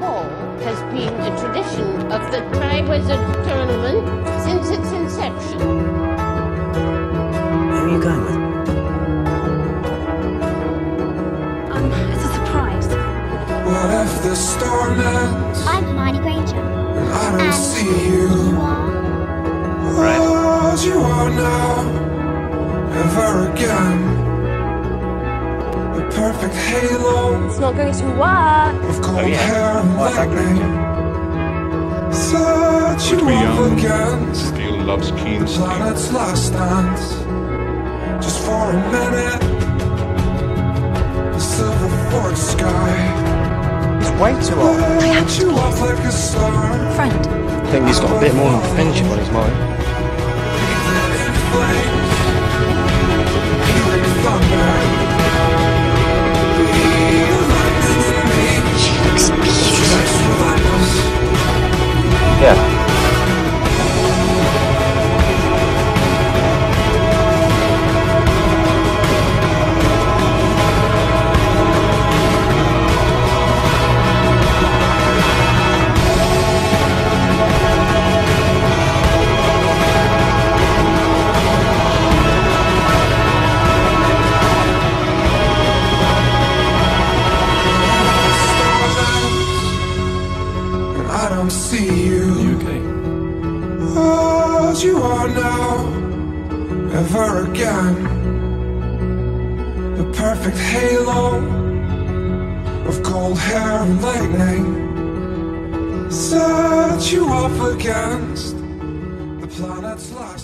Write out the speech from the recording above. ball has been a tradition of the Tri-Wizard Tournament since its inception. Who are you going with? It's a surprise. What if the storm ends? I'm Hermione Granger. And I don't see you. You are. Right. As you are now, ever again. Perfect halo. It's not going to work. Of cold hair and lightning. Such a woman still loves keen steel. The planet's last dance. Just for a minute. The silver fork sky. It's way too long. I have to laugh like a star. Friend. I think he's got a bit more friendship on his mind. Yeah. I don't see you. You okay? As you are now, ever again. The perfect halo of cold hair and lightning. Set you up against the planet's light.